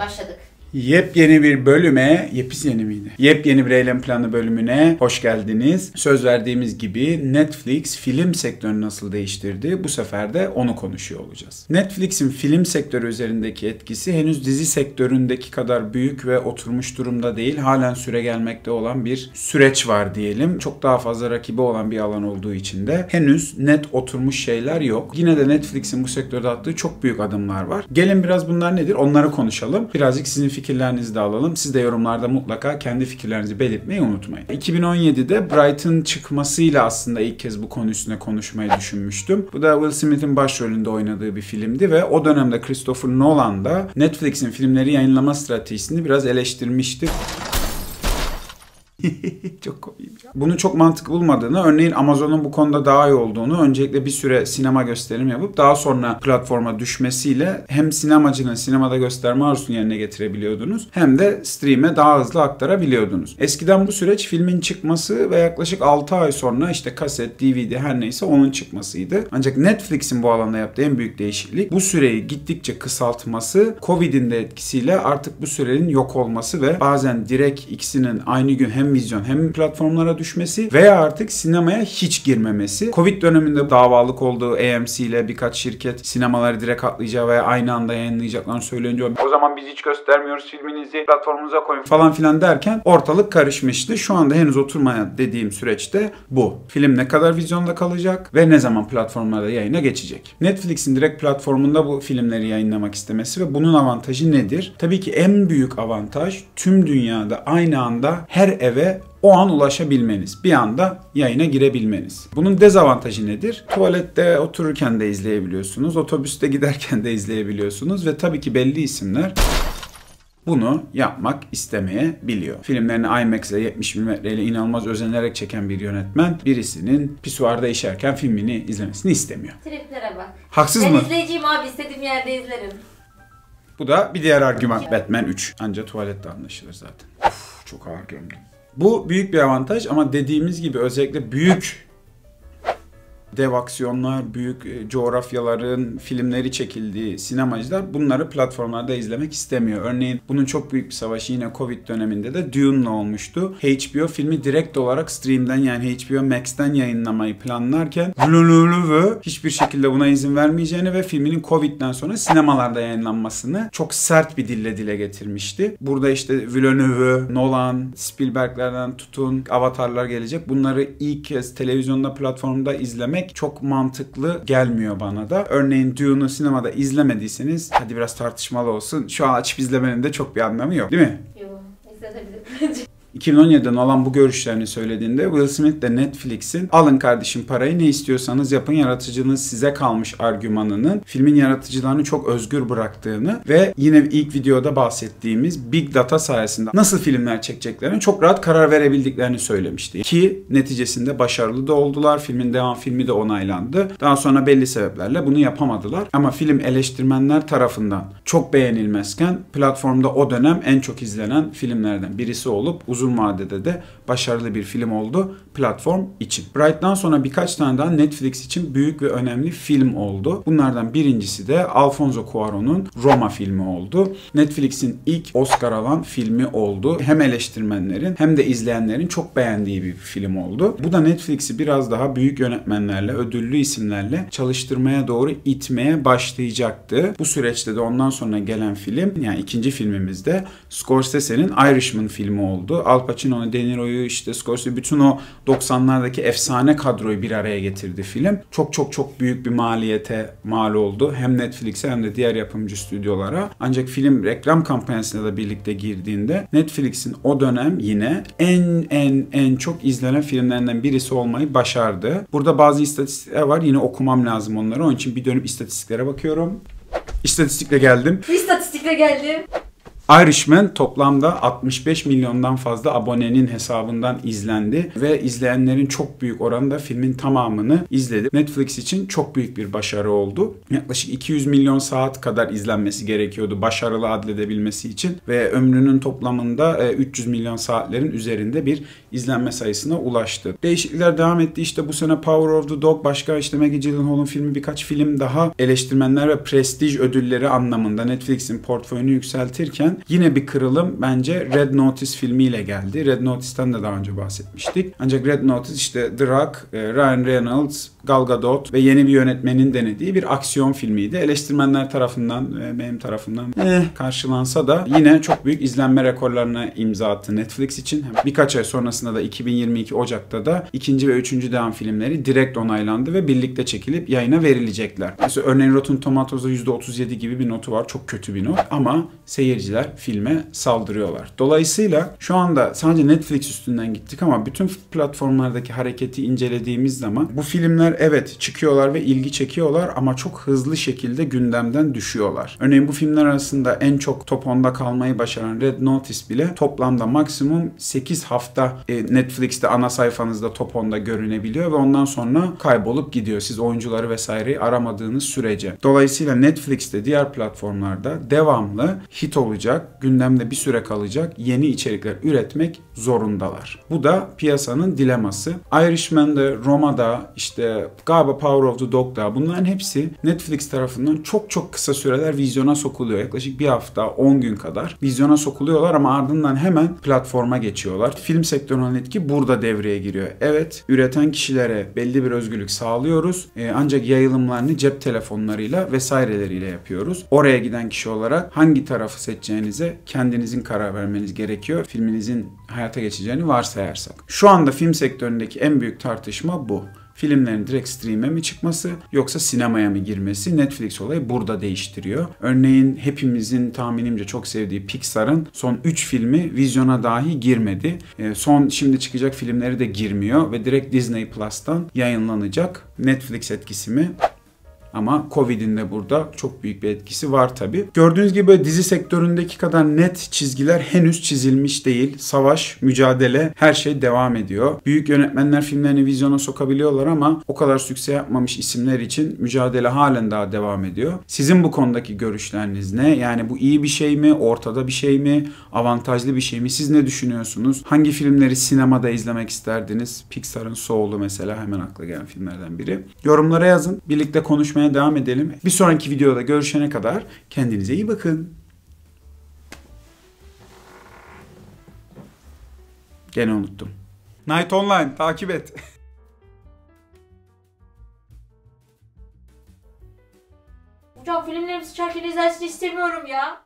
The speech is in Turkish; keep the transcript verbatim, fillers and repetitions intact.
Başladık. Yepyeni bir bölüme, yepis yeni miydi? Yepyeni bir Eylem Planı bölümüne hoş geldiniz. Söz verdiğimiz gibi Netflix film sektörünü nasıl değiştirdi? Bu sefer de onu konuşuyor olacağız. Netflix'in film sektörü üzerindeki etkisi henüz dizi sektöründeki kadar büyük ve oturmuş durumda değil. Halen süre gelmekte olan bir süreç var diyelim. Çok daha fazla rakibi olan bir alan olduğu için de henüz net oturmuş şeyler yok. Yine de Netflix'in bu sektörde attığı çok büyük adımlar var. Gelin biraz bunlar nedir? Onları konuşalım. Birazcık sizin fikirlerinizi de alalım. Siz de yorumlarda mutlaka kendi fikirlerinizi belirtmeyi unutmayın. iki bin on yedi'de Bright'ın çıkmasıyla aslında ilk kez bu konu üstüne konuşmayı düşünmüştüm. Bu da Will Smith'in başrolünde oynadığı bir filmdi ve o dönemde Christopher Nolan da Netflix'in filmleri yayınlama stratejisini biraz eleştirmişti. Çok komik ya. Bunu çok mantıklı bulmadığını, örneğin Amazon'un bu konuda daha iyi olduğunu, öncelikle bir süre sinema gösterimi yapıp daha sonra platforma düşmesiyle hem sinemacının sinemada gösterme arzusunu yerine getirebiliyordunuz hem de stream'e daha hızlı aktarabiliyordunuz. Eskiden bu süreç filmin çıkması ve yaklaşık altı ay sonra işte kaset, D V D her neyse onun çıkmasıydı. Ancak Netflix'in bu alanda yaptığı en büyük değişiklik bu süreyi gittikçe kısaltması, Covid'in de etkisiyle artık bu sürenin yok olması ve bazen direkt ikisinin aynı gün hem vizyon hem platformlara düşmesi veya artık sinemaya hiç girmemesi. Covid döneminde davalık olduğu A M C ile birkaç şirket sinemaları direkt atlayacağı veya aynı anda yayınlayacaklarını söyleniyor. O zaman biz hiç göstermiyoruz filminizi, platformunuza koyun falan filan derken ortalık karışmıştı. Şu anda henüz oturmayan dediğim süreçte bu. Film ne kadar vizyonda kalacak ve ne zaman platformlarda yayına geçecek? Netflix'in direkt platformunda bu filmleri yayınlamak istemesi ve bunun avantajı nedir? Tabii ki en büyük avantaj tüm dünyada aynı anda her eve ve o an ulaşabilmeniz. Bir anda yayına girebilmeniz. Bunun dezavantajı nedir? Tuvalette otururken de izleyebiliyorsunuz. Otobüste giderken de izleyebiliyorsunuz. Ve tabii ki belli isimler bunu yapmak istemeyebiliyor. Filmlerini IMAX ile yetmiş milimetre ile inanılmaz özenerek çeken bir yönetmen birisinin pisuarda işerken filmini izlemesini istemiyor. Triplere bak. Haksız ben mı? Ben izleyeceğim abi. İstediğim yerde izlerim. Bu da bir diğer argüman. Batman üç. Anca tuvalette anlaşılır zaten. Of, çok ağır gömdüm. Bu büyük bir avantaj ama dediğimiz gibi özellikle büyük dev aksiyonlar, büyük coğrafyaların filmleri çekildiği sinemacılar bunları platformlarda izlemek istemiyor. Örneğin bunun çok büyük bir savaşı yine Covid döneminde de Dune'la olmuştu. H B O filmi direkt olarak stream'den yani H B O Max'ten yayınlamayı planlarken Villeneuve hiçbir şekilde buna izin vermeyeceğini ve filminin Covid'den sonra sinemalarda yayınlanmasını çok sert bir dille dile getirmişti. Burada işte Villeneuve, Nolan, Spielberg'lerden tutun, Avatar'lar gelecek. Bunları ilk kez televizyonda, platformda izlemek çok mantıklı gelmiyor bana da. Örneğin Dune'u sinemada izlemediyseniz, hadi biraz tartışmalı olsun, şu an açıp izlemenin de çok bir anlamı yok, değil mi? Yok, izlenebilir. iki bin on yedi'den olan bu görüşlerini söylediğinde Will Smith de Netflix'in alın kardeşim parayı ne istiyorsanız yapın yaratıcılığınız size kalmış argümanının filmin yaratıcılarını çok özgür bıraktığını ve yine ilk videoda bahsettiğimiz Big Data sayesinde nasıl filmler çekeceklerine çok rahat karar verebildiklerini söylemişti. Ki neticesinde başarılı da oldular. Filmin devam filmi de onaylandı. Daha sonra belli sebeplerle bunu yapamadılar. Ama film eleştirmenler tarafından çok beğenilmezken platformda o dönem en çok izlenen filmlerden birisi olup uzun uzun vadede de başarılı bir film oldu platform için. Bright'tan sonra birkaç tane daha Netflix için büyük ve önemli film oldu. Bunlardan birincisi de Alfonso Cuarón'un Roma filmi oldu. Netflix'in ilk Oscar alan filmi oldu. Hem eleştirmenlerin hem de izleyenlerin çok beğendiği bir film oldu. Bu da Netflix'i biraz daha büyük yönetmenlerle, ödüllü isimlerle çalıştırmaya doğru itmeye başlayacaktı. Bu süreçte de ondan sonra gelen film, yani ikinci filmimizde Scorsese'nin Irishman filmi oldu. Al Pacino'yu, De Niro'yu, işte Scorsese'yi, bütün o doksanlardaki efsane kadroyu bir araya getirdi film. Çok çok çok büyük bir maliyete mal oldu. Hem Netflix'e hem de diğer yapımcı stüdyolara. Ancak film reklam kampanyasıyla da birlikte girdiğinde Netflix'in o dönem yine en en en çok izlenen filmlerinden birisi olmayı başardı. Burada bazı istatistikler var. Yine okumam lazım onları. Onun için bir dönüp istatistiklere bakıyorum. İstatistikle geldim. İstatistikle geldim. Irishman toplamda altmış beş milyondan fazla abonenin hesabından izlendi ve izleyenlerin çok büyük oranda filmin tamamını izledi. Netflix için çok büyük bir başarı oldu. Yaklaşık iki yüz milyon saat kadar izlenmesi gerekiyordu başarılı adledebilmesi için ve ömrünün toplamında üç yüz milyon saatlerin üzerinde bir izlenme sayısına ulaştı. Değişiklikler devam etti. İşte bu sene Power of the Dog, başka işte Maggie Gyllenhaal'ın filmi, birkaç film daha eleştirmenler ve prestij ödülleri anlamında Netflix'in portföyünü yükseltirken yine bir kırılım bence Red Notice filmiyle geldi. Red Notice'ten de daha önce bahsetmiştik. Ancak Red Notice işte The Rock, Ryan Reynolds, Gal Gadot ve yeni bir yönetmenin denediği bir aksiyon filmiydi. Eleştirmenler tarafından ve benim tarafından eh, karşılansa da yine çok büyük izlenme rekorlarına imza attı Netflix için. Birkaç ay sonrasında da iki bin yirmi iki Ocak'ta da ikinci ve üçüncü devam filmleri direkt onaylandı ve birlikte çekilip yayına verilecekler. Mesela örneğin Rotten Tomatoes'da yüzde otuz yedi gibi bir notu var. Çok kötü bir not ama seyirciler filme saldırıyorlar. Dolayısıyla şu anda sadece Netflix üstünden gittik ama bütün platformlardaki hareketi incelediğimiz zaman bu filmler evet çıkıyorlar ve ilgi çekiyorlar ama çok hızlı şekilde gündemden düşüyorlar. Örneğin bu filmler arasında en çok top onda kalmayı başaran Red Notice bile toplamda maksimum sekiz hafta Netflix'te ana sayfanızda top onda görünebiliyor ve ondan sonra kaybolup gidiyor. Siz oyuncuları vesaireyi aramadığınız sürece. Dolayısıyla Netflix'te diğer platformlarda devamlı hit olacak, gündemde bir süre kalacak yeni içerikler üretmek zorundalar. Bu da piyasanın dileması. Irishman'da, Roma'da, işte galiba Power of the Dog'da, bunların hepsi Netflix tarafından çok çok kısa süreler vizyona sokuluyor. Yaklaşık bir hafta, on gün kadar vizyona sokuluyorlar ama ardından hemen platforma geçiyorlar. Film sektörünün etki burada devreye giriyor. Evet, üreten kişilere belli bir özgürlük sağlıyoruz. Ee, ancak yayılımlarını cep telefonlarıyla vesaireleriyle yapıyoruz. Oraya giden kişi olarak hangi tarafı seçeceğini kendinizin karar vermeniz gerekiyor. Filminizin hayata geçeceğini varsayarsak. Şu anda film sektöründeki en büyük tartışma bu. Filmlerin direkt stream'e mi çıkması yoksa sinemaya mı girmesi? Netflix olayı burada değiştiriyor. Örneğin hepimizin tahminimce çok sevdiği Pixar'ın son üç filmi vizyona dahi girmedi. E, son şimdi çıkacak filmleri de girmiyor ve direkt Disney Plus'tan yayınlanacak. Netflix etkisi mi? Ama Covid'in de burada çok büyük bir etkisi var tabii. Gördüğünüz gibi dizi sektöründeki kadar net çizgiler henüz çizilmiş değil. Savaş, mücadele, her şey devam ediyor. Büyük yönetmenler filmlerini vizyona sokabiliyorlar ama o kadar sükse yapmamış isimler için mücadele halen daha devam ediyor. Sizin bu konudaki görüşleriniz ne? Yani bu iyi bir şey mi? Ortada bir şey mi? Avantajlı bir şey mi? Siz ne düşünüyorsunuz? Hangi filmleri sinemada izlemek isterdiniz? Pixar'ın Soul'u mesela hemen akla gelen filmlerden biri. Yorumlara yazın. Birlikte konuşmaya devam edelim. Bir sonraki videoda görüşene kadar kendinize iyi bakın. Gene unuttum. Night Online takip et. Hocam filmlerimizi çarken izlersin istemiyorum ya.